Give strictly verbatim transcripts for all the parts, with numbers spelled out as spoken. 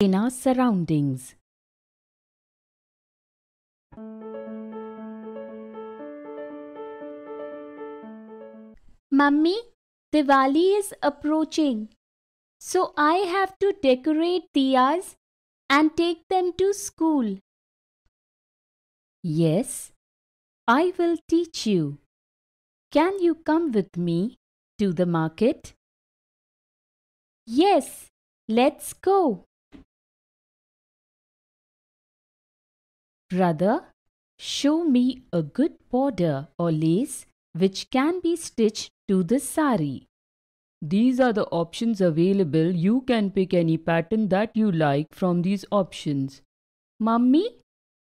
in our surroundings. Mummy, Diwali is approaching, so I have to decorate diyas and take them to school. Yes, I will teach you. Can you come with me to the market? Yes, let's go. Brother, show me a good border or lace which can be stitched to the sari. These are the options available. You can pick any pattern that you like from these options. Mummy,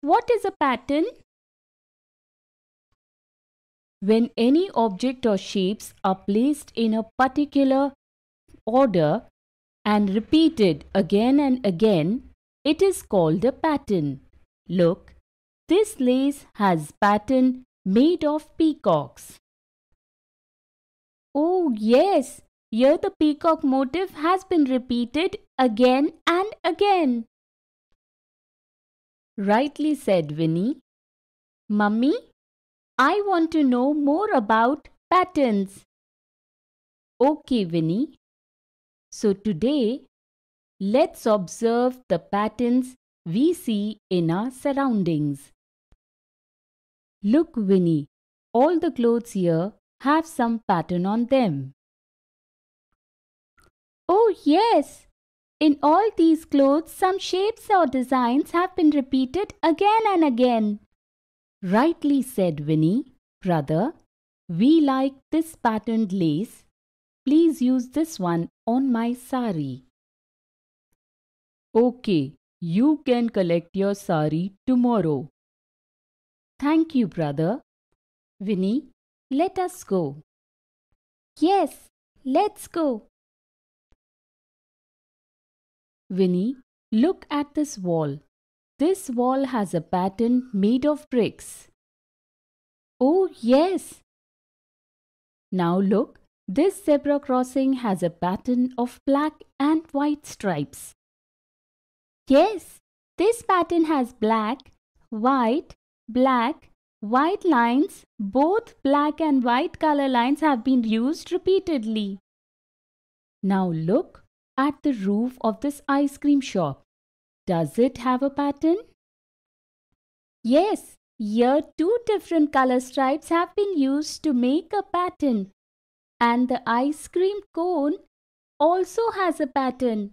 what is a pattern? When any object or shapes are placed in a particular order and repeated again and again, it is called a pattern. Look, this lace has pattern made of peacocks. Oh yes, here the peacock motif has been repeated again and again. Rightly said, Winnie. Mummy, I want to know more about patterns. Okay, Winnie. So today, let's observe the patterns we see in our surroundings. Look, Winnie, all the clothes here have some pattern on them. Oh yes, in all these clothes some shapes or designs have been repeated again and again. Rightly said, Winnie. Brother, we like this patterned lace. Please use this one on my sari. Okay, you can collect your sari tomorrow. Thank you, brother. Winnie, let us go. Yes, let's go. Winnie, look at this wall. This wall has a pattern made of bricks. Oh yes. Now look, this zebra crossing has a pattern of black and white stripes. Yes, this pattern has black, white, black, white lines. Both black and white color lines have been used repeatedly. Now look at the roof of this ice cream shop. Does it have a pattern? Yes, here two different color stripes have been used to make a pattern. And the ice cream cone also has a pattern.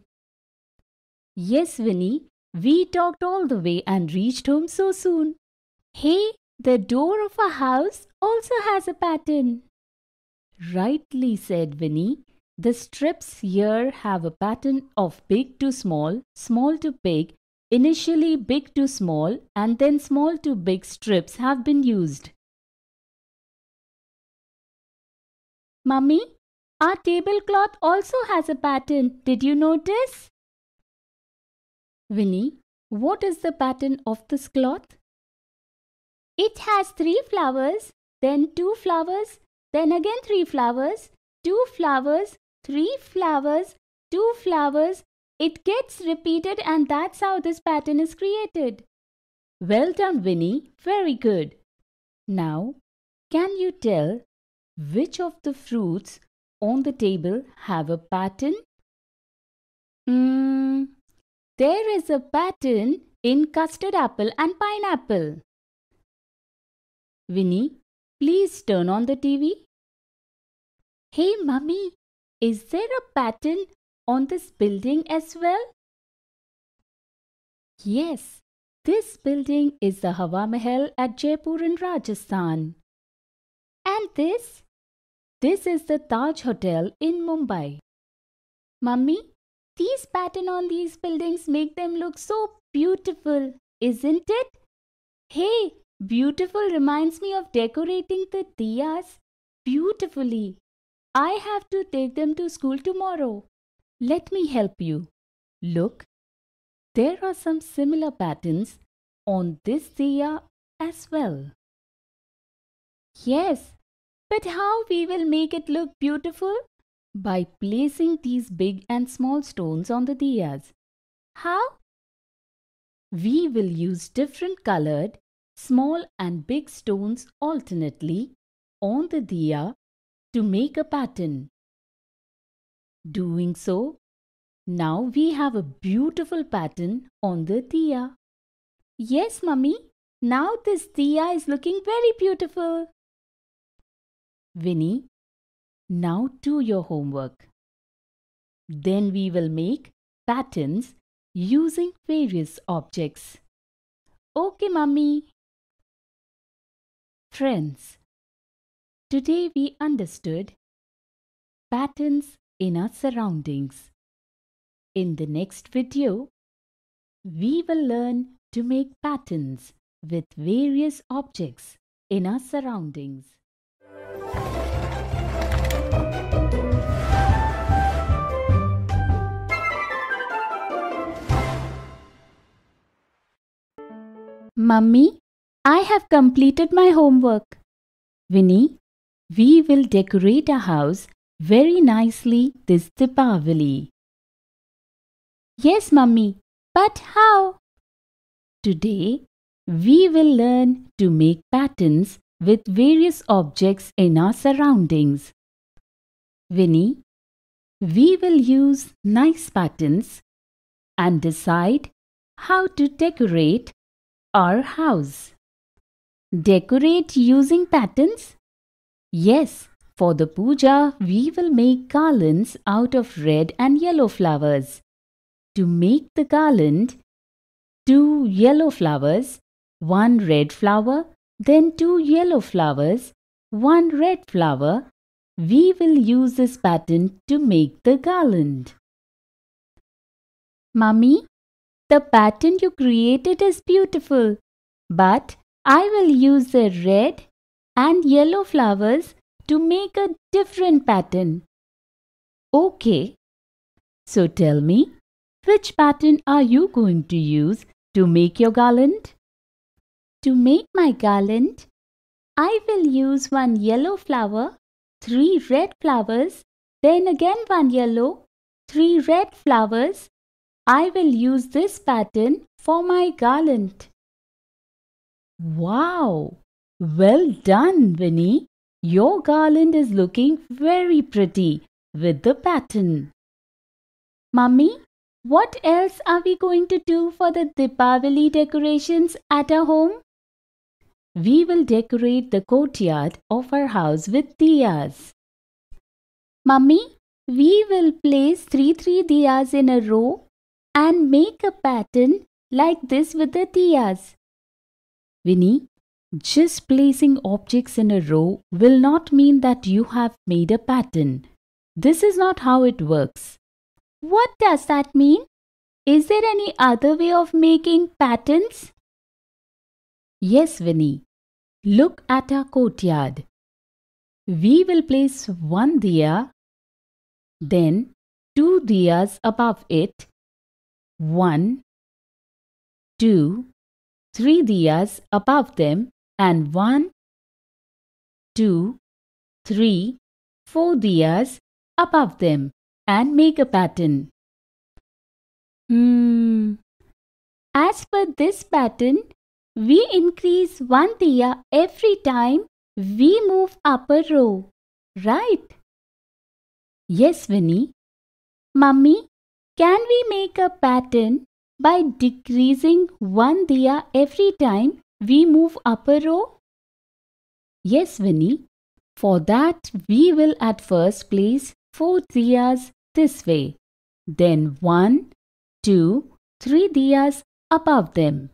Yes, Winnie, we talked all the way and reached home so soon. Hey, the door of a house also has a pattern. Rightly said, Winnie. The strips here have a pattern of big to small, small to big, initially big to small, and then small to big strips have been used. Mummy, our tablecloth also has a pattern. Did you notice? Winnie, what is the pattern of this cloth? It has three flowers, then two flowers, then again three flowers, two flowers, three flowers, two flowers. It gets repeated and that's how this pattern is created. Well done, Winnie. Very good. Now, can you tell which of the fruits on the table have a pattern? Hmm, there is a pattern in custard apple and pineapple. Winnie, please turn on the T V. Hey, Mummy, is there a pattern on this building as well? Yes, this building is the Hawa Mahal at Jaipur in Rajasthan. And this? This is the Taj Hotel in Mumbai. Mummy, these patterns on these buildings make them look so beautiful, isn't it? Hey! Beautiful reminds me of decorating the diyas beautifully. I have to take them to school tomorrow. Let me help you. Look, there are some similar patterns on this diya as well. Yes, but how we will make it look beautiful? By placing these big and small stones on the diyas. How? We will use different colored small and big stones alternately on the diya to make a pattern. Doing so, now we have a beautiful pattern on the diya. Yes, mummy. Now this diya is looking very beautiful. Winnie, now do your homework. Then we will make patterns using various objects. Okay, mummy. Friends, today we understood patterns in our surroundings. In the next video, we will learn to make patterns with various objects in our surroundings. Mummy, I have completed my homework. Winnie, we will decorate our house very nicely this Deepavali. Yes, mummy, but how? Today, we will learn to make patterns with various objects in our surroundings. Winnie, we will use nice patterns and decide how to decorate our house. Decorate using patterns? Yes, for the puja, we will make garlands out of red and yellow flowers. To make the garland, two yellow flowers, one red flower, then two yellow flowers, one red flower. We will use this pattern to make the garland. Mummy, the pattern you created is beautiful, but I will use the red and yellow flowers to make a different pattern. Okay, so tell me, which pattern are you going to use to make your garland? To make my garland, I will use one yellow flower, three red flowers, then again one yellow, three red flowers. I will use this pattern for my garland. Wow! Well done, Winnie. Your garland is looking very pretty with the pattern. Mummy, what else are we going to do for the Deepavali decorations at our home? We will decorate the courtyard of our house with diyas. Mummy, we will place three three diyas in a row and make a pattern like this with the diyas. Winnie, just placing objects in a row will not mean that you have made a pattern. This is not how it works. What does that mean? Is there any other way of making patterns? Yes, Winnie. Look at our courtyard. We will place one diya, then two diyas above it, one, two, three diyas above them, and one, two, three, four diyas above them, and make a pattern. Hmm. As per this pattern, we increase one diya every time we move up a row, right? Yes, Winnie. Mummy, can we make a pattern by decreasing one diya every time we move up a row? Yes, Winnie. For that, we will at first place four diyas this way, then one, two, three diyas above them,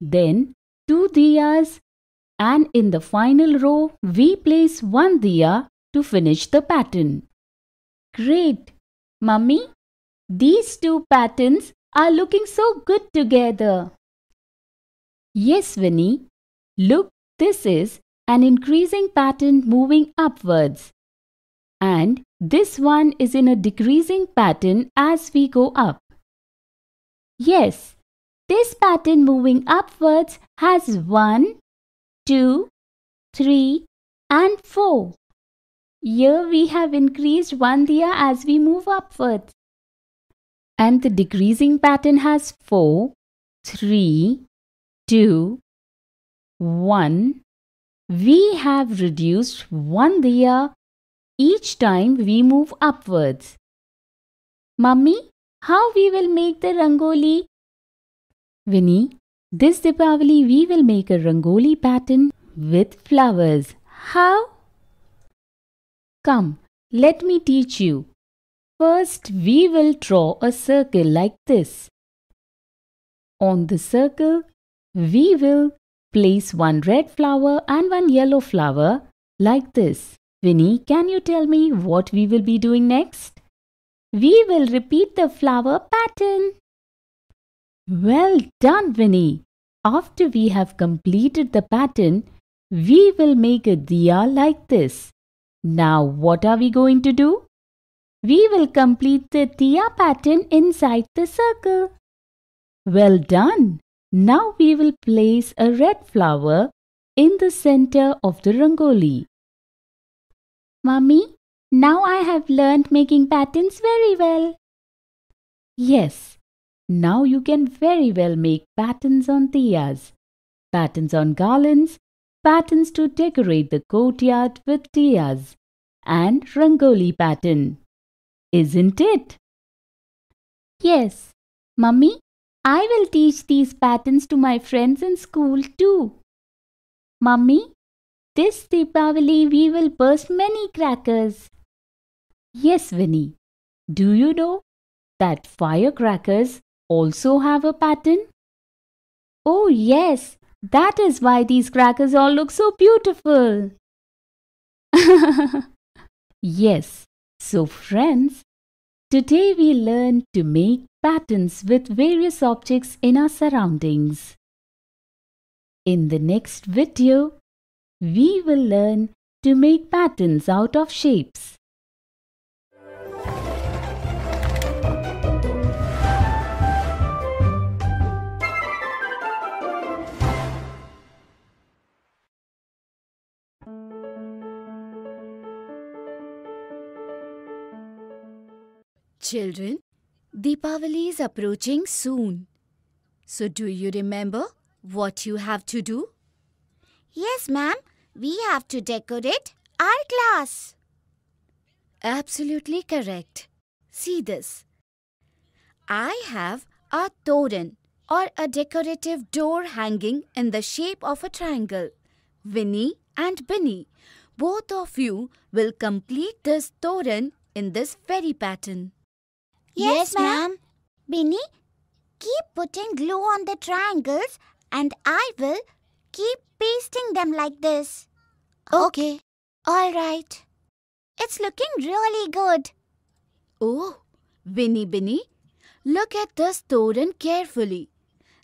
then two diyas, and in the final row we place one diya to finish the pattern. Great! Mummy, these two patterns are looking so good together. Yes, Winnie. Look, this is an increasing pattern moving upwards, and this one is in a decreasing pattern as we go up. Yes. This pattern moving upwards has one, two, three and four. Here we have increased one diya as we move upwards. and the decreasing pattern has four, three, two, one. We have reduced one diya each time we move upwards. Mummy, how we will make the rangoli? Winnie, this Deepavali we will make a rangoli pattern with flowers. How? Come, let me teach you. First, we will draw a circle like this. On the circle, we will place one red flower and one yellow flower like this. Winnie, can you tell me what we will be doing next? We will repeat the flower pattern. Well done, Winnie. After we have completed the pattern, we will make a diya like this. Now what are we going to do? We will complete the diya pattern inside the circle. Well done. Now we will place a red flower in the center of the rangoli. Mummy, now I have learned making patterns very well. Yes, now you can very well make patterns on diyas, patterns on garlands, patterns to decorate the courtyard with diyas, and rangoli pattern. Isn't it? Yes, Mummy. I will teach these patterns to my friends in school too. Mummy, this Deepavali we will burst many crackers. Yes, Winnie. Do you know that firecrackers also have a pattern? Oh yes, that is why these crackers all look so beautiful. Yes, so friends, today we learned to make patterns with various objects in our surroundings. In the next video, we will learn to make patterns out of shapes. Children, Deepavali is approaching soon. So do you remember what you have to do? Yes, ma'am. We have to decorate our class. Absolutely correct. See this. I have a toran or a decorative door hanging in the shape of a triangle. Winnie and Binnie, both of you will complete this toran in this very pattern. Yes, yes ma'am. Binnie, keep putting glue on the triangles and I will keep pasting them like this. Okay. Okay. All right. It's looking really good. Oh, Winnie, Binnie, look at this toran carefully.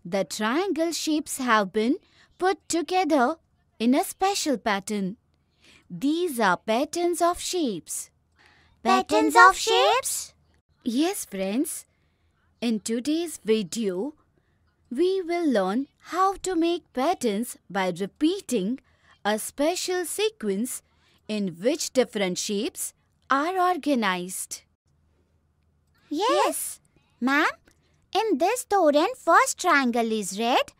The triangle shapes have been put together in a special pattern. These are patterns of shapes. Patterns of shapes? Yes, friends. In today's video, we will learn how to make patterns by repeating a special sequence in which different shapes are organized. Yes, yes. Ma'am. In this toran, first triangle is red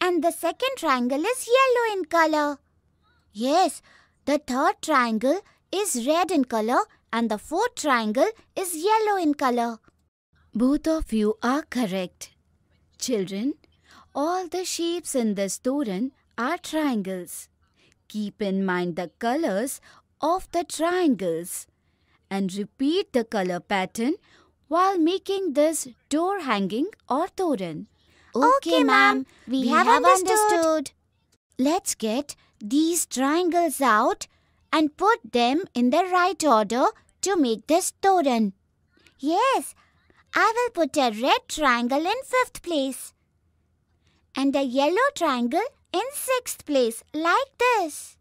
and the second triangle is yellow in color. Yes, the third triangle is red in color. And the fourth triangle is yellow in color. Both of you are correct. Children, all the shapes in this toran are triangles. Keep in mind the colors of the triangles and repeat the color pattern while making this door hanging or toran. Okay, okay ma'am. We, we have, have understood. understood. Let's get these triangles out and put them in the right order to make this toran. Yes, I will put a red triangle in fifth place and a yellow triangle in sixth place like this.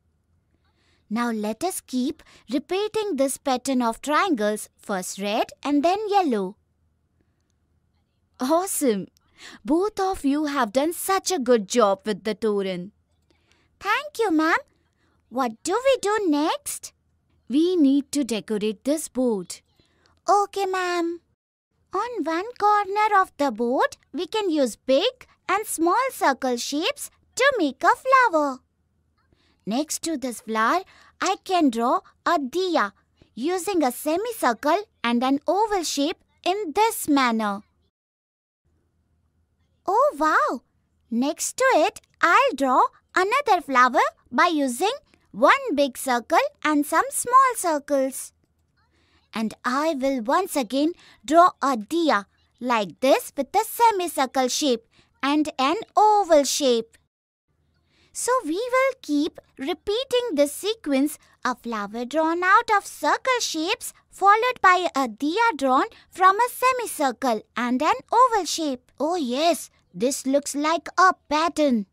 Now let us keep repeating this pattern of triangles, first red and then yellow. Awesome! Both of you have done such a good job with the toran. Thank you, ma'am. What do we do next? We need to decorate this board. Okay, ma'am. On one corner of the board, we can use big and small circle shapes to make a flower. Next to this flower, I can draw a diya using a semicircle and an oval shape in this manner. Oh wow! Next to it, I'll draw another flower by using one big circle and some small circles. And I will once again draw a diya like this with a semicircle shape and an oval shape. So we will keep repeating this sequence, a flower drawn out of circle shapes followed by a diya drawn from a semicircle and an oval shape. Oh yes, this looks like a pattern.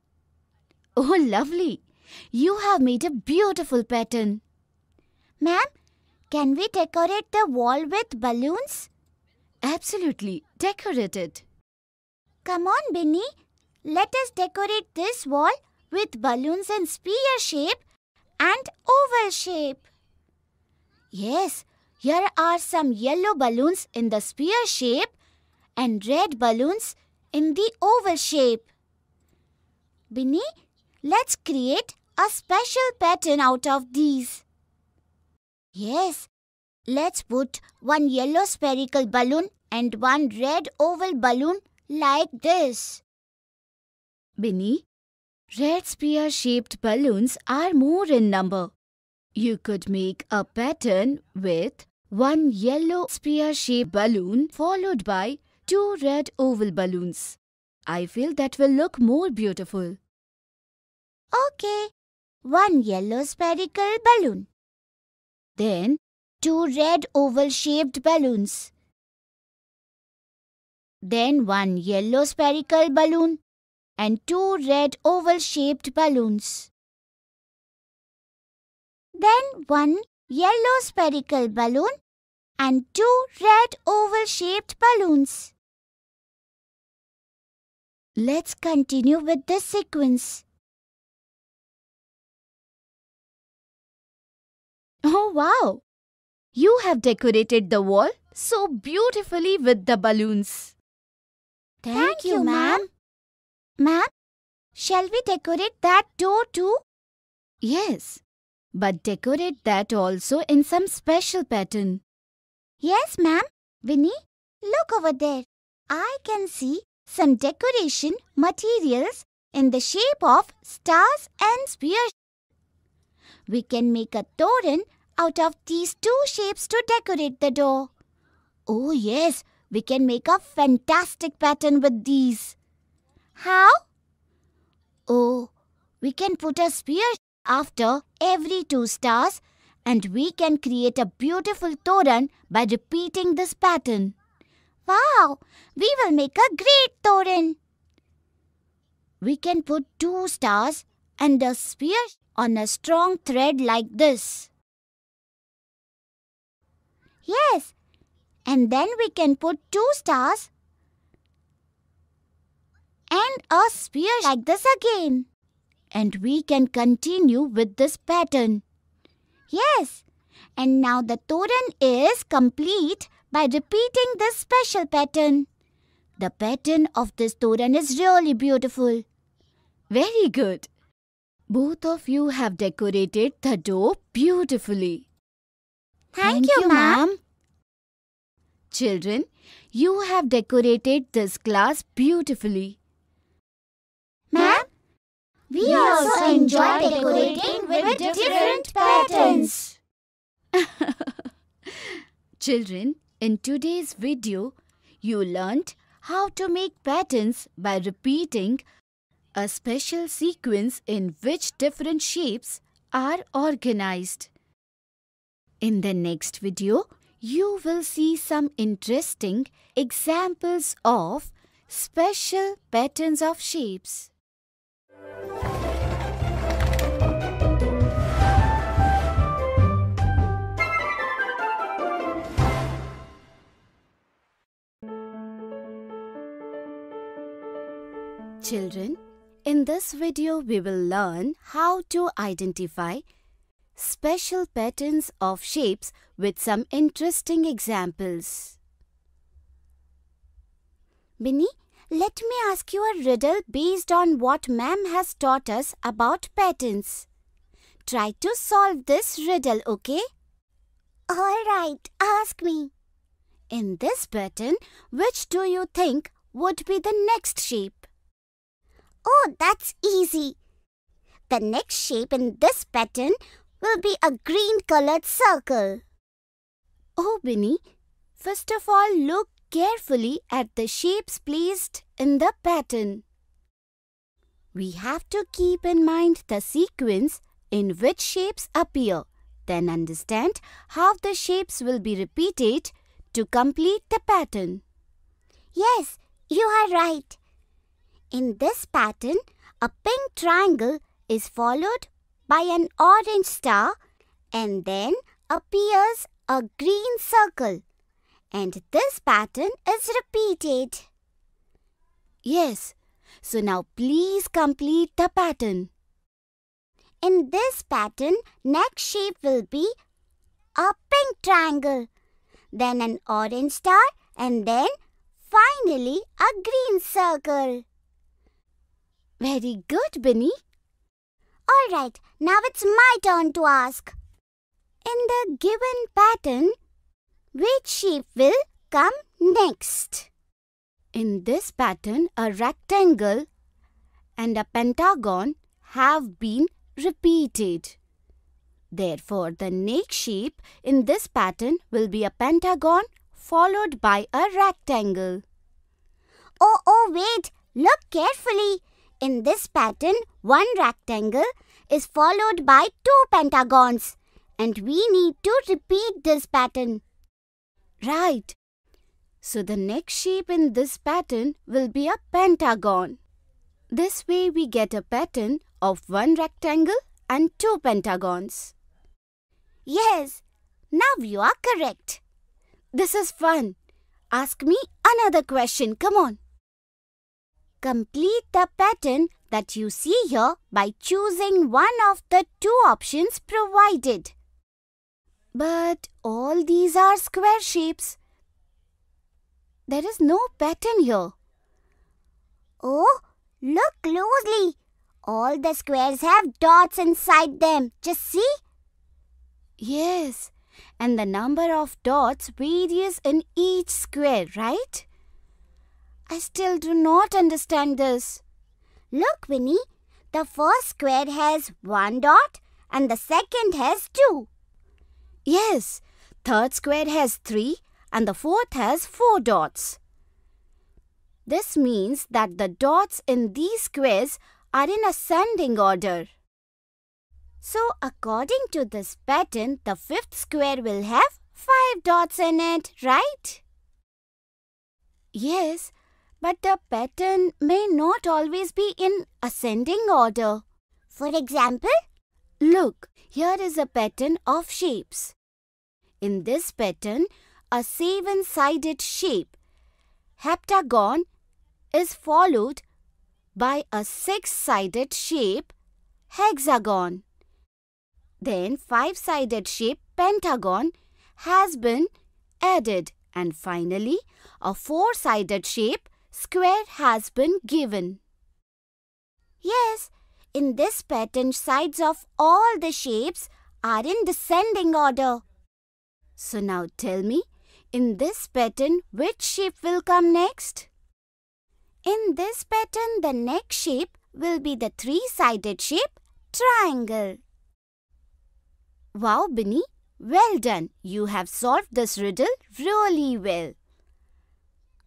Oh lovely, you have made a beautiful pattern. Ma'am, can we decorate the wall with balloons? Absolutely, decorate it. Come on, Binny. Let us decorate this wall with balloons in sphere shape and oval shape. Yes, here are some yellow balloons in the sphere shape and red balloons in the oval shape. Binny, let's create a special pattern out of these. Yes, let's put one yellow spherical balloon and one red oval balloon like this. Binny, red spear-shaped balloons are more in number. You could make a pattern with one yellow spear-shaped balloon followed by two red oval balloons. I feel that will look more beautiful. Okay, one yellow spherical balloon. Then, two red oval-shaped balloons. Then one yellow spherical balloon and two red oval-shaped balloons. Then one yellow spherical balloon and two red oval-shaped balloons. Let's continue with this sequence. Oh wow! You have decorated the wall so beautifully with the balloons. Thank, Thank you, ma'am. Ma'am, shall we decorate that door too? Yes, but decorate that also in some special pattern. Yes, ma'am. Binny, look over there. I can see some decoration materials in the shape of stars and spheres. We can make a toran out of these two shapes to decorate the door. Oh yes, we can make a fantastic pattern with these. How? Oh, we can put a sphere after every two stars and we can create a beautiful toran by repeating this pattern. Wow, we will make a great toran. We can put two stars and a sphere on a strong thread like this. Yes, and then we can put two stars and a sphere like this again. And we can continue with this pattern. Yes. And now the toran is complete by repeating this special pattern. The pattern of this toran is really beautiful. Very good. Both of you have decorated the door beautifully. Thank, Thank you, ma'am. Children, you have decorated this class beautifully. Ma'am, we, we also enjoy decorating with different patterns. Children, in today's video, you learnt how to make patterns by repeating a special sequence in which different shapes are organized. In the next video, you will see some interesting examples of special patterns of shapes. Children, in this video we will learn how to identify special patterns of shapes with some interesting examples. Binny, let me ask you a riddle based on what ma'am has taught us about patterns. Try to solve this riddle, okay? All right, ask me. In this pattern, which do you think would be the next shape? Oh, that's easy. The next shape in this pattern will be a green-colored circle. Oh, Binny, first of all, look carefully at the shapes placed in the pattern. We have to keep in mind the sequence in which shapes appear. Then understand how the shapes will be repeated to complete the pattern. Yes, you are right. In this pattern, a pink triangle is followed by an orange star and then appears a green circle. And this pattern is repeated. Yes, so now please complete the pattern. In this pattern, next shape will be a pink triangle, then an orange star and then finally a green circle. Very good, Binny. Alright, now it's my turn to ask. In the given pattern, which shape will come next? In this pattern, a rectangle and a pentagon have been repeated. Therefore, the next shape in this pattern will be a pentagon followed by a rectangle. Oh, oh, wait! Look carefully. In this pattern, one rectangle is followed by two pentagons, and we need to repeat this pattern. Right. So the next shape in this pattern will be a pentagon. This way we get a pattern of one rectangle and two pentagons. Yes, now you are correct. This is fun. Ask me another question, come on. Complete the pattern that you see here by choosing one of the two options provided. But all these are square shapes. There is no pattern here. Oh, look closely. All the squares have dots inside them. Just see? Yes, and the number of dots varies in each square, right? I still do not understand this. Look, Binny, the first square has one dot and the second has two. Yes, third square has three and the fourth has four dots. This means that the dots in these squares are in ascending order. So according to this pattern, the fifth square will have five dots in it, right? Yes, but the pattern may not always be in ascending order. For example, look, here is a pattern of shapes. In this pattern, a seven-sided shape, heptagon, is followed by a six-sided shape, hexagon. Then five-sided shape, pentagon, has been added. And finally, a four-sided shape, square, has been given. Yes, in this pattern, sides of all the shapes are in descending order. So now tell me, in this pattern, which shape will come next? In this pattern, the next shape will be the three-sided shape, triangle. Wow, Binny, well done. You have solved this riddle really well.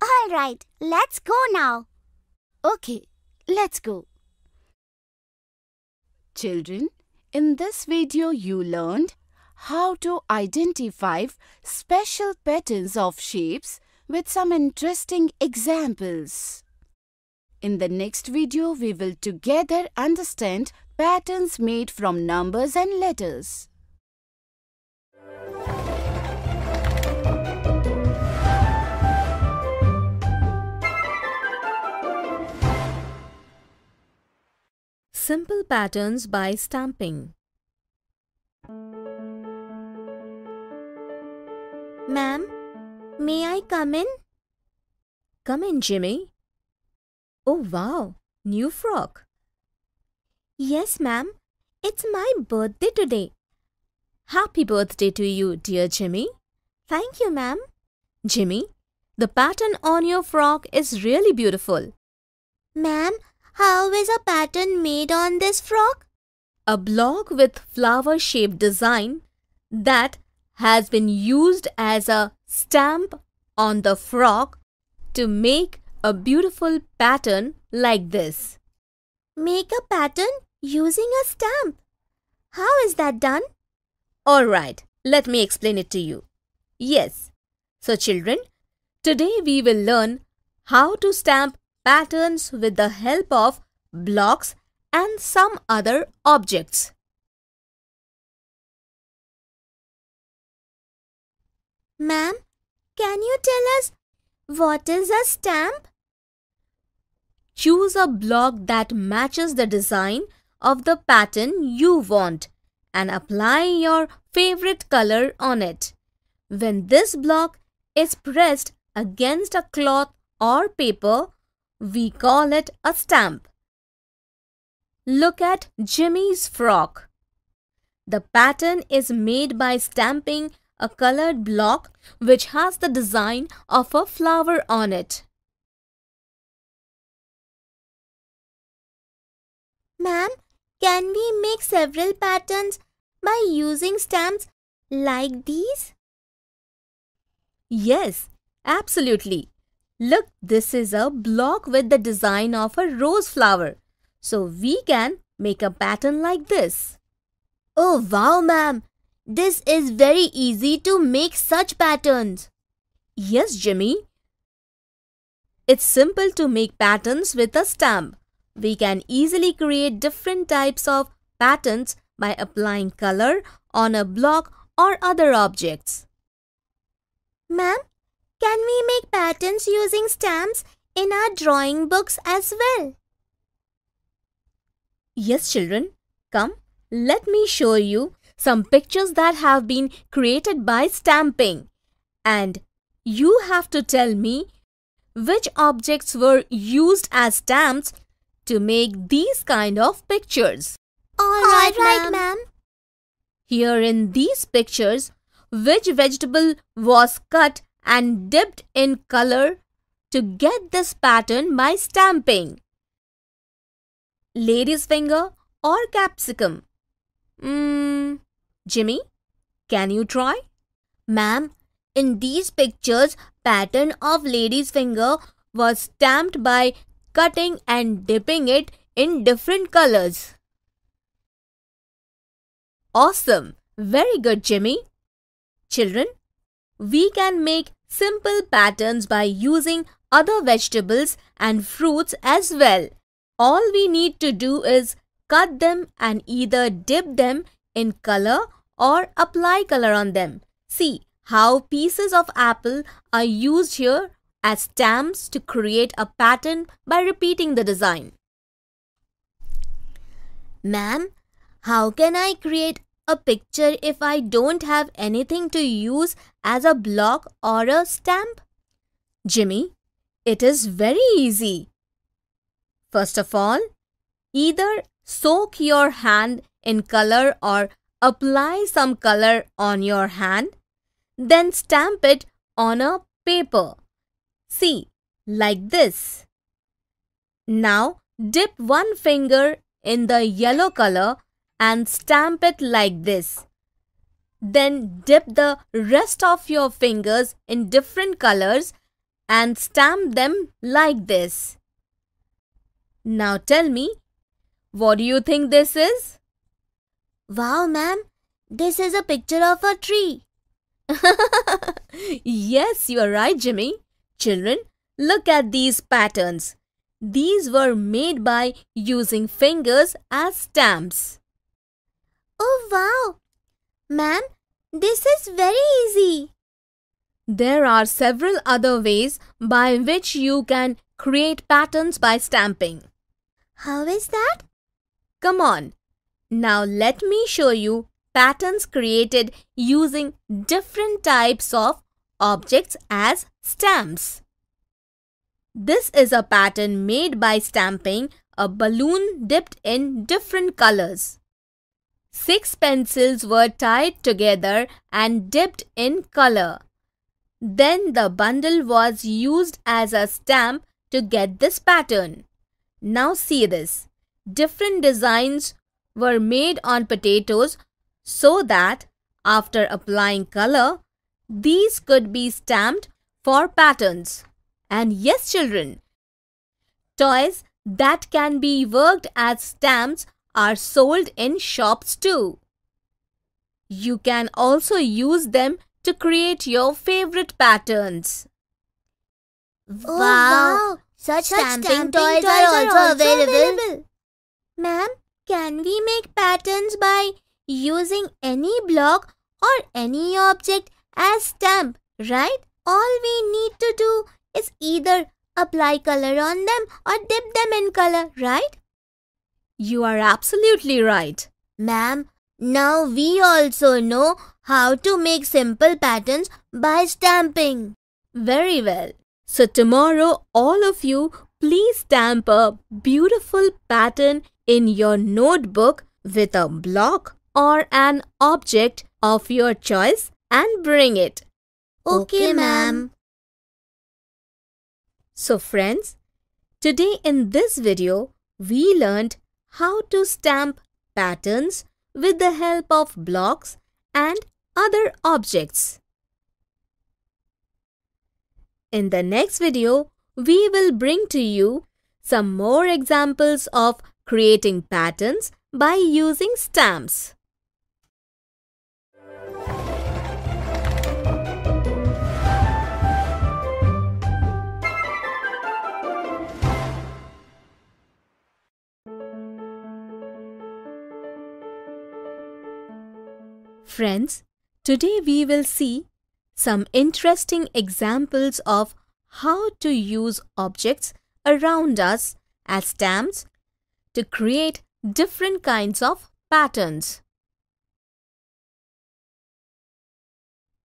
All right, let's go now. Okay, let's go. Children, in this video you learned how to identify special patterns of shapes with some interesting examples. In the next video, we will together understand patterns made from numbers and letters. Simple patterns by stamping. Ma'am, may I come in? Come in, Jimmy. Oh, wow, new frock. Yes, ma'am. It's my birthday today. Happy birthday to you, dear Jimmy. Thank you, ma'am. Jimmy, the pattern on your frock is really beautiful. Ma'am, how is a pattern made on this frock? A block with flower-shaped design that has been used as a stamp on the frock to make a beautiful pattern like this. Make a pattern using a stamp. How is that done? All right, let me explain it to you. Yes. So children, today we will learn how to stamp patterns with the help of blocks and some other objects. Ma'am, can you tell us what is a stamp? Choose a block that matches the design of the pattern you want and apply your favorite color on it. When this block is pressed against a cloth or paper, we call it a stamp. Look at Jimmy's frock. The pattern is made by stamping a colored block which has the design of a flower on it. Ma'am, can we make several patterns by using stamps like these? Yes, absolutely. Look, this is a block with the design of a rose flower. So we can make a pattern like this. Oh wow, ma'am. This is very easy to make such patterns. Yes, Jimmy. It's simple to make patterns with a stamp. We can easily create different types of patterns by applying color on a block or other objects. Ma'am, can we make patterns using stamps in our drawing books as well? Yes, children. Come, let me show you some pictures that have been created by stamping. And you have to tell me which objects were used as stamps to make these kind of pictures. All right, right ma'am. Here in these pictures, which vegetable was cut and dipped in color to get this pattern by stamping? Lady's finger or capsicum? Hmm, Jimmy, can you try? Ma'am, in these pictures, pattern of lady's finger was stamped by cutting and dipping it in different colors. Awesome! Very good, Jimmy. Children, we can make simple patterns by using other vegetables and fruits as well. All we need to do is cut them and either dip them in color or apply color on them. See how pieces of apple are used here as stamps to create a pattern by repeating the design. Ma'am, how can I create a picture if I don't have anything to use as a block or a stamp? Jimmy, it is very easy. First of all, either soak your hand in color or apply some color on your hand, then stamp it on a paper. See, like this. Now, dip one finger in the yellow color and stamp it like this. Then dip the rest of your fingers in different colors and stamp them like this. Now tell me, what do you think this is? Wow, ma'am, this is a picture of a tree. Yes, you are right, Jimmy. Children, look at these patterns. These were made by using fingers as stamps. Oh wow! Ma'am, this is very easy. There are several other ways by which you can create patterns by stamping. How is that? Come on. Now let me show you patterns created using different types of objects as stamps. This is a pattern made by stamping a balloon dipped in different colors. Six pencils were tied together and dipped in color. Then the bundle was used as a stamp to get this pattern. Now see this. Different designs were made on potatoes so that after applying color, these could be stamped for patterns. And yes, children, toys that can be worked as stamps are sold in shops too. You can also use them to create your favorite patterns. Oh, wow! Such, Such stamping, stamping toys, toys are also, also available. available. Ma'am, can we make patterns by using any block or any object as stamp, right? All we need to do is either apply color on them or dip them in color, right? You are absolutely right. Ma'am, now we also know how to make simple patterns by stamping. Very well. So tomorrow, all of you, please stamp a beautiful pattern in your notebook with a block or an object of your choice and bring it. Okay, okay ma'am. So friends, today in this video, we learned how to stamp patterns with the help of blocks and other objects. In the next video, we will bring to you some more examples of creating patterns by using stamps. Friends, today we will see some interesting examples of how to use objects around us as stamps to create different kinds of patterns.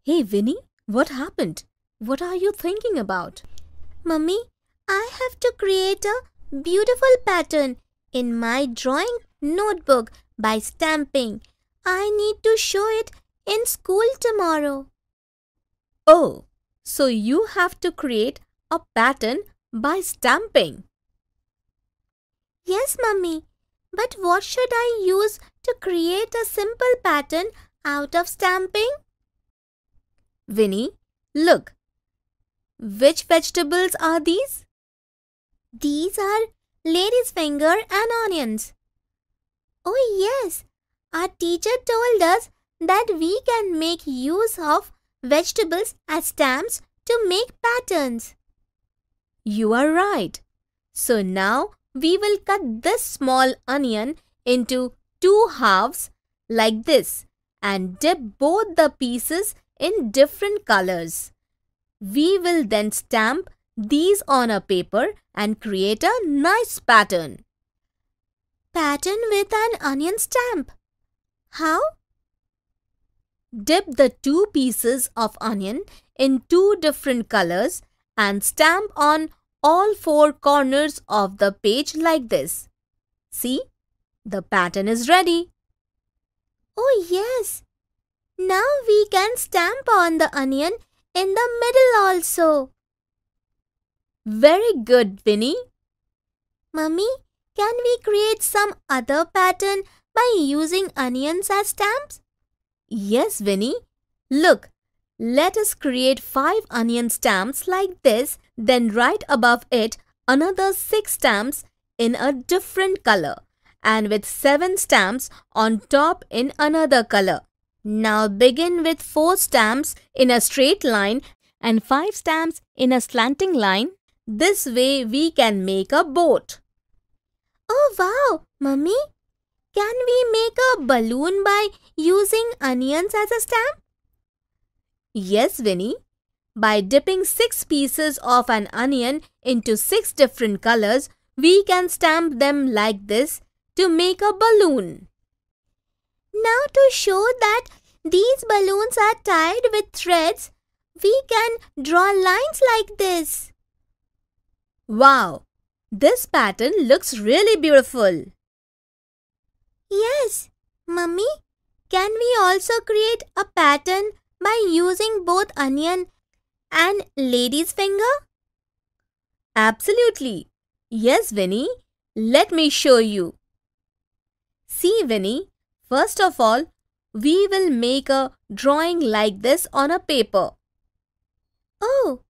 Hey Vinny, what happened? What are you thinking about? Mummy, I have to create a beautiful pattern in my drawing notebook by stamping. I need to show it in school tomorrow. Oh, so you have to create a pattern by stamping. Yes, Mummy. But what should I use to create a simple pattern out of stamping? Vinny, look. Which vegetables are these? These are lady's finger and onions. Oh, yes. Our teacher told us that we can make use of vegetables as stamps to make patterns. You are right. So now we will cut this small onion into two halves like this and dip both the pieces in different colors. We will then stamp these on a paper and create a nice pattern. Pattern with an onion stamp. How? Dip the two pieces of onion in two different colors and stamp on all four corners of the page like this. See, the pattern is ready. Oh yes, now we can stamp on the onion in the middle also. Very good, Vinny. Mummy, can we create some other pattern by using onions as stamps? Yes, Vinny. Look, let us create five onion stamps like this, then right above it another six stamps in a different color and with seven stamps on top in another color. Now begin with four stamps in a straight line and five stamps in a slanting line. This way we can make a boat. Oh wow, Mummy! Can we make a balloon by using onions as a stamp? Yes, Vinny. By dipping six pieces of an onion into six different colors, we can stamp them like this to make a balloon. Now to show that these balloons are tied with threads, we can draw lines like this. Wow! This pattern looks really beautiful. Yes, Mummy. Can we also create a pattern by using both onion and lady's finger? Absolutely. Yes, Vinny. Let me show you. See, Vinny. First of all, we will make a drawing like this on a paper. Oh,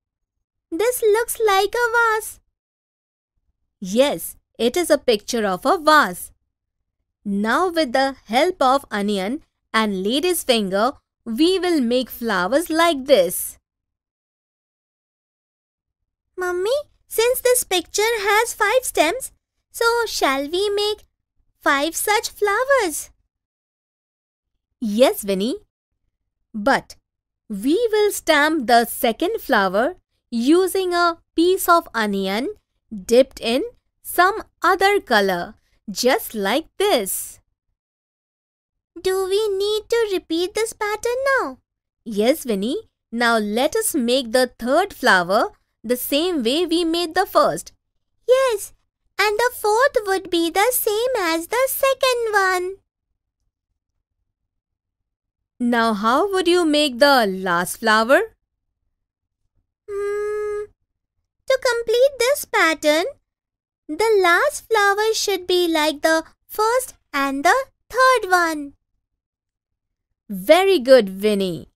this looks like a vase. Yes, it is a picture of a vase. Now with the help of onion and lady's finger, we will make flowers like this. Mummy, since this picture has five stems, so shall we make five such flowers? Yes, Vinny. But we will stamp the second flower using a piece of onion dipped in some other color. Just like this. Do we need to repeat this pattern now? Yes, Vinny. Now let us make the third flower the same way we made the first. Yes, and the fourth would be the same as the second one. Now how would you make the last flower? Hmm. To complete this pattern, the last flower should be like the first and the third one. Very good, Vinny.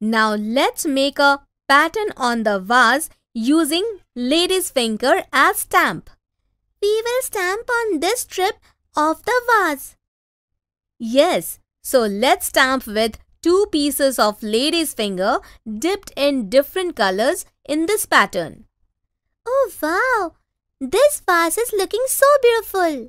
Now let's make a pattern on the vase using lady's finger as stamp. We will stamp on this strip of the vase. Yes, so let's stamp with two pieces of lady's finger dipped in different colors in this pattern. Oh, wow! This vase is looking so beautiful.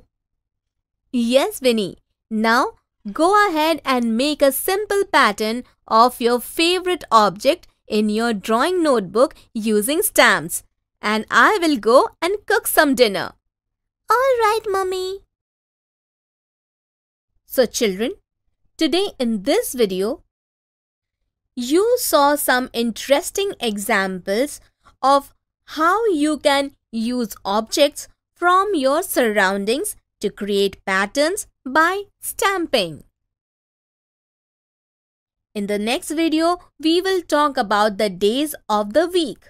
Yes, Vinny. Now, go ahead and make a simple pattern of your favorite object in your drawing notebook using stamps. And I will go and cook some dinner. All right, Mummy. So, children, today in this video, you saw some interesting examples of how you can use objects from your surroundings to create patterns by stamping. In the next video, we will talk about the days of the week.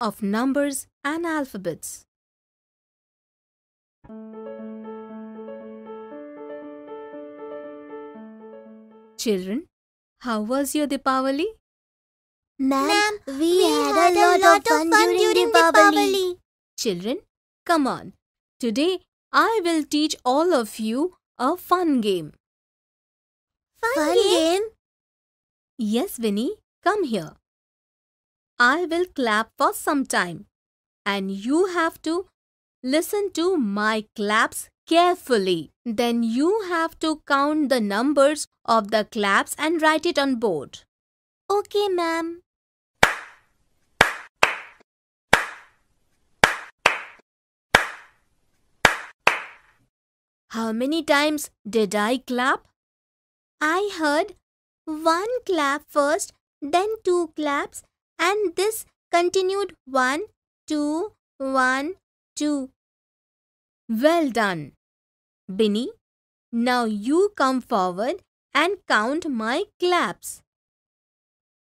Of numbers and alphabets. Children, how was your Deepavali? Ma'am, we, we had, had a lot, lot of fun, fun during, during Deepavali. Deepavali. Children, come on. Today, I will teach all of you a fun game. Fun, fun game? game? Yes, Vinny, come here. I will clap for some time. And you have to listen to my claps carefully. Then you have to count the numbers of the claps and write it on board. Okay, ma'am. How many times did I clap? I heard one clap first, then two claps, and this continued one, two, one, two. Well done. Vinny, now you come forward and count my claps.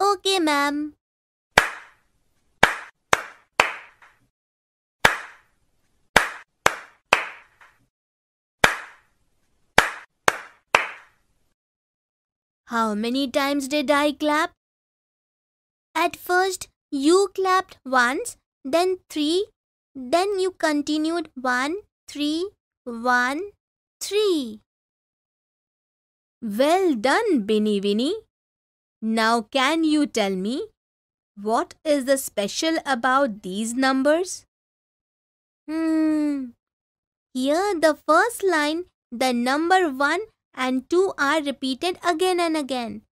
Okay, ma'am. How many times did I clap? At first, you clapped once, then three, then you continued one, three, one, three. Well done, Vinny Vinny. Now can you tell me what is the special about these numbers? Hmm. Here the first line, the number one and two are repeated again and again.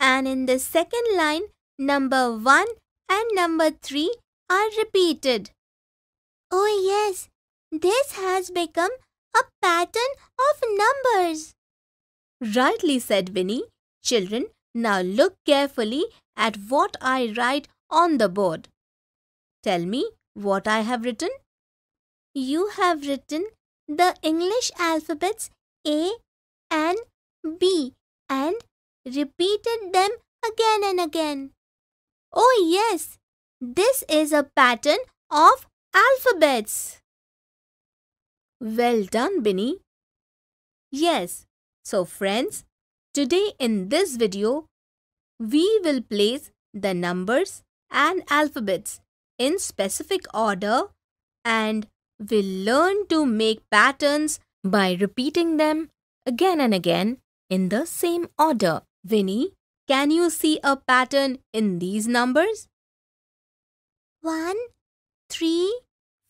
And in the second line, number one and number three are repeated. Oh yes, this has become a pattern of numbers. Rightly said, Winnie. Children, now look carefully at what I write on the board. Tell me what I have written. You have written the English alphabets A and B and repeated them again and again. Oh yes, this is a pattern of alphabets. Well done, Binny. Yes, so friends, today in this video, we will place the numbers and alphabets in specific order and we'll learn to make patterns by repeating them again and again in the same order. Winnie, can you see a pattern in these numbers? One, three,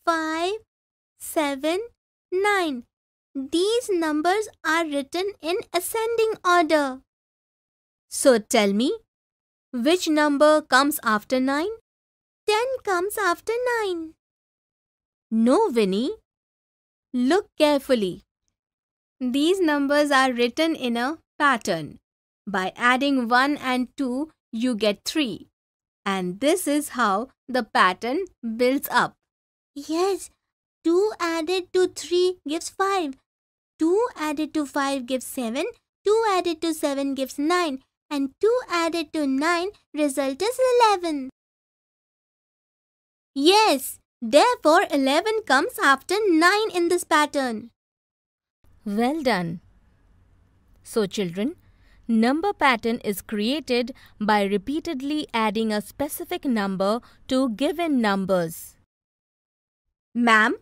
five, seven, nine. These numbers are written in ascending order. So tell me, which number comes after nine? ten comes after nine. No, Winnie. Look carefully. These numbers are written in a pattern. By adding one and two, you get three. And this is how the pattern builds up. Yes, two added to three gives five. two added to five gives seven. two added to seven gives nine. And two added to nine, result is eleven. Yes, therefore eleven comes after nine in this pattern. Well done. So children, number pattern is created by repeatedly adding a specific number to given numbers. Ma'am,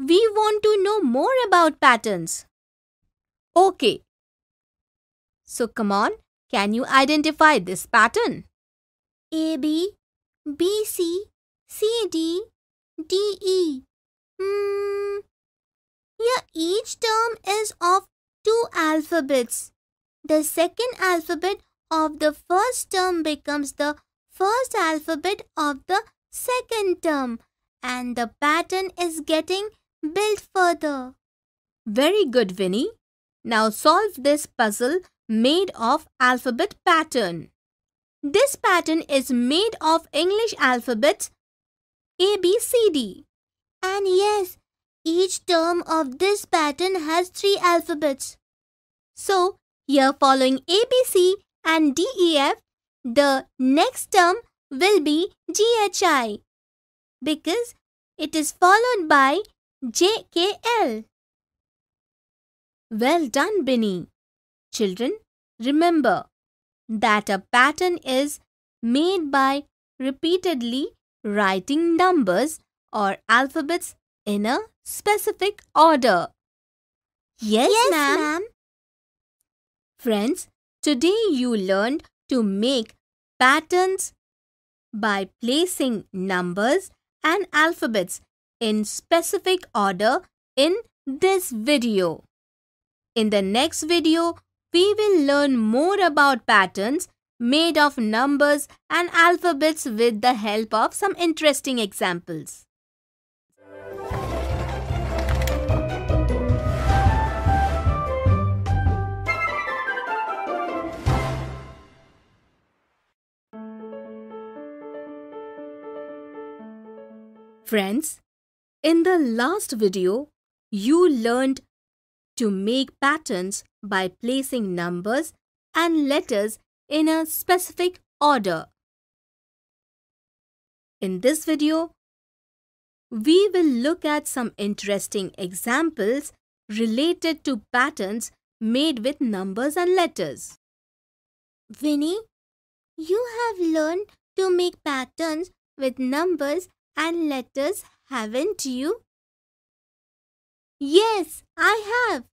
we want to know more about patterns. Okay. So come on, can you identify this pattern? A B, B C, C D, D E. Hmm. Here each term is of two alphabets. The second alphabet of the first term becomes the first alphabet of the second term, and the pattern is getting built further. Very good, Winnie. Now solve this puzzle made of alphabet pattern. This pattern is made of English alphabets A, B, C, D. And yes, each term of this pattern has three alphabets. So, here following A, B, C and D, E, F, the next term will be G, H, I, because it is followed by J, K, L. Well done, Binny. Children, remember that a pattern is made by repeatedly writing numbers or alphabets in a specific order. Yes, yes ma'am. Ma'am. Friends, today you learned to make patterns by placing numbers and alphabets in specific order in this video. In the next video, we will learn more about patterns made of numbers and alphabets with the help of some interesting examples. Friends, in the last video, you learned to make patterns by placing numbers and letters in a specific order. In this video, we will look at some interesting examples related to patterns made with numbers and letters. Winnie, you have learned to make patterns with numbers and letters, haven't you? Yes, I have.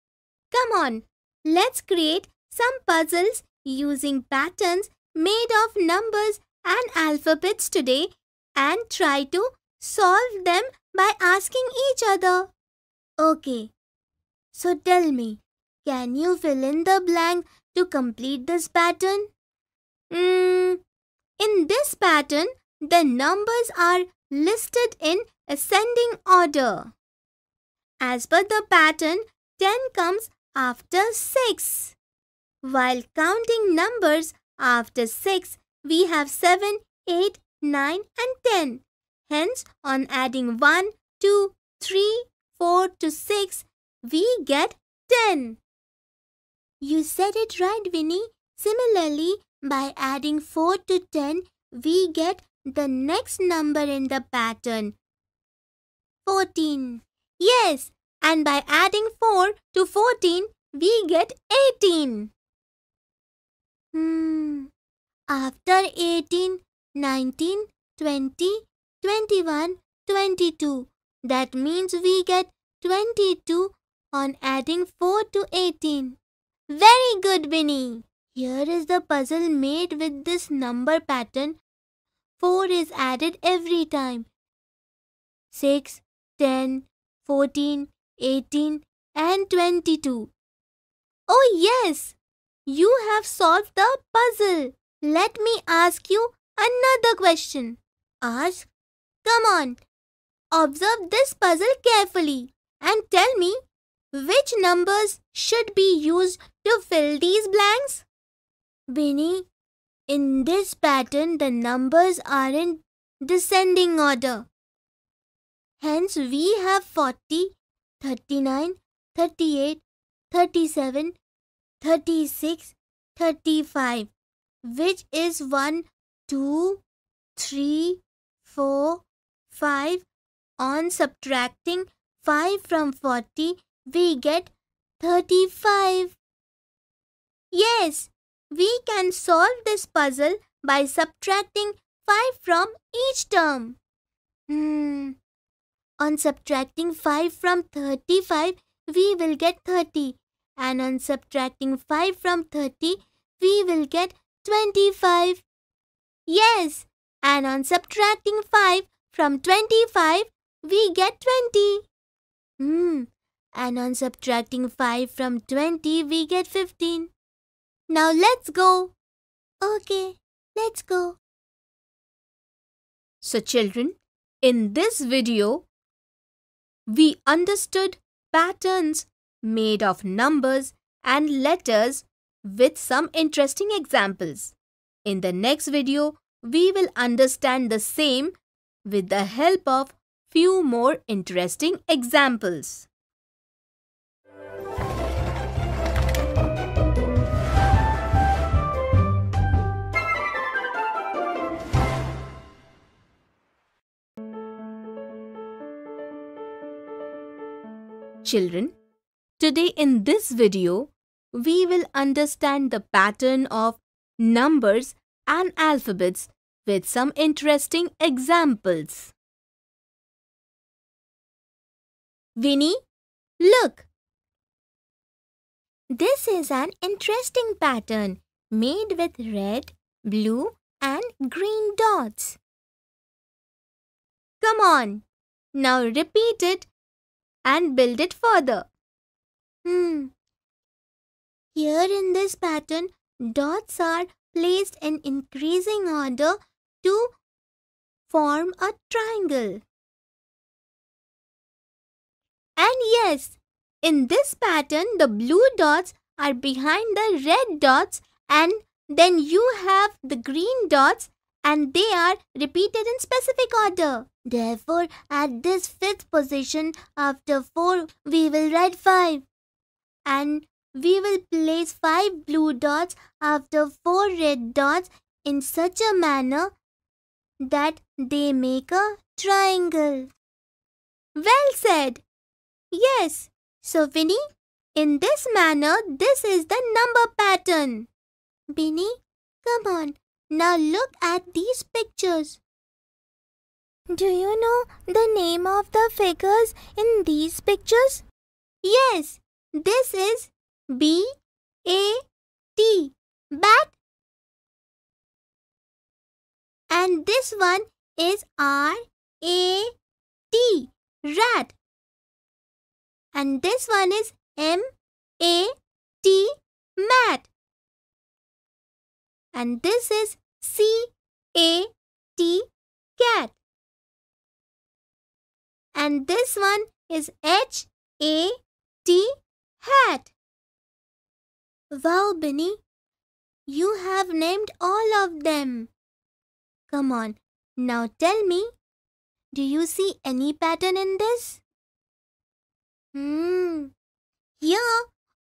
Come on, let's create some puzzles using patterns made of numbers and alphabets today and try to solve them by asking each other. Okay, so tell me, can you fill in the blank to complete this pattern? Mm, in this pattern, the numbers are listed in ascending order. As per the pattern, ten comes after six. While counting numbers after six, we have seven, eight, nine and ten. Hence, on adding one, two, three, four to six, we get ten. You said it right, Vinny. Similarly, by adding four to ten, we get the next number in the pattern, fourteen. Yes, and by adding four to fourteen, we get eighteen. Hmm. After eighteen, nineteen, twenty, twenty-one, twenty-two. That means we get twenty-two on adding four to eighteen. Very good, Vinny. Here is the puzzle made with this number pattern. four is added every time. six, ten, fourteen, eighteen and twenty-two. Oh yes, you have solved the puzzle. Let me ask you another question. Ask? Come on. Observe this puzzle carefully and tell me which numbers should be used to fill these blanks? Vinny, in this pattern the numbers are in descending order. Hence we have forty, thirty-nine, thirty-eight, thirty-seven, thirty-six, thirty-five, which is one, two, three, four, five. On subtracting five from forty, we get thirty-five. Yes, we can solve this puzzle by subtracting five from each term. Hmm. On subtracting five from thirty-five, we will get thirty. And on subtracting five from thirty, we will get twenty-five. Yes, and on subtracting five from twenty-five, we get twenty. Hmm. And on subtracting five from twenty, we get fifteen. Now let's go. Okay, let's go. So children, in this video, we understood patterns made of numbers and letters with some interesting examples. In the next video, we will understand the same with the help of few more interesting examples. Children, today in this video, we will understand the pattern of numbers and alphabets with some interesting examples. Vinny, look! This is an interesting pattern made with red, blue and green dots. Come on, now repeat it and build it further. Hmm. Here in this pattern, dots are placed in increasing order to form a triangle. And yes, in this pattern, the blue dots are behind the red dots, and then you have the green dots, and they are repeated in specific order. Therefore, at this fifth position after four, we will write five. And we will place five blue dots after four red dots in such a manner that they make a triangle. Well said! Yes, so Vinny, in this manner, this is the number pattern. Vinny, come on, now look at these pictures. Do you know the name of the figures in these pictures? Yes, this is B A T, bat. And this one is R A T, rat. And this one is M A T, mat. And this is C A T, cat. And this one is H A T hat. Wow, Binny, you have named all of them. Come on, now tell me, do you see any pattern in this? Hmm, here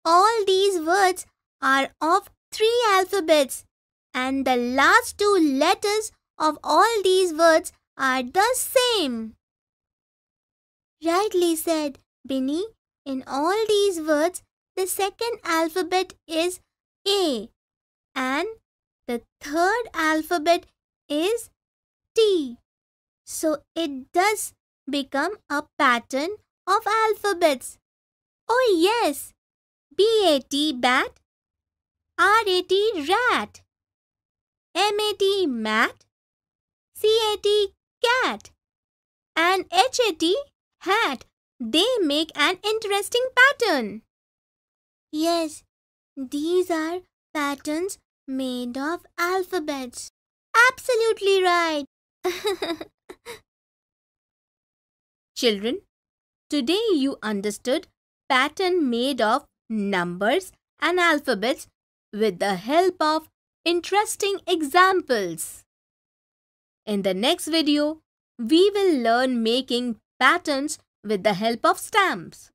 all these words are of three alphabets and the last two letters of all these words are the same. Rightly said, Binny. In all these words, the second alphabet is A and the third alphabet is T. So it does become a pattern of alphabets. Oh yes, B A T bat, R A T rat, M A T mat, C A T cat and H A T hat. They make an interesting pattern. Yes, these are patterns made of alphabets. Absolutely right. Children, today you understood pattern made of numbers and alphabets with the help of interesting examples. In the next video, we will learn making patterns with the help of stamps.